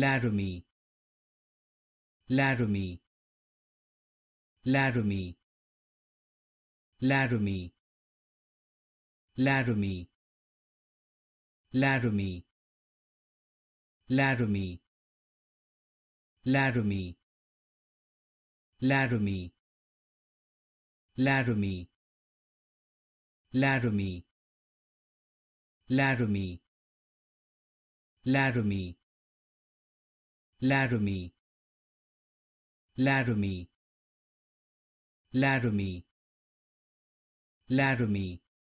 Laramie, Laramie, Laramie, Laramie, Laramie, Laramie, Laramie, Laramie, Laramie, Laramie, Laramie, Laramie, Laramie, Laramie, Laramie, Laramie, Laramie,